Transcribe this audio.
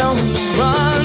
on the run.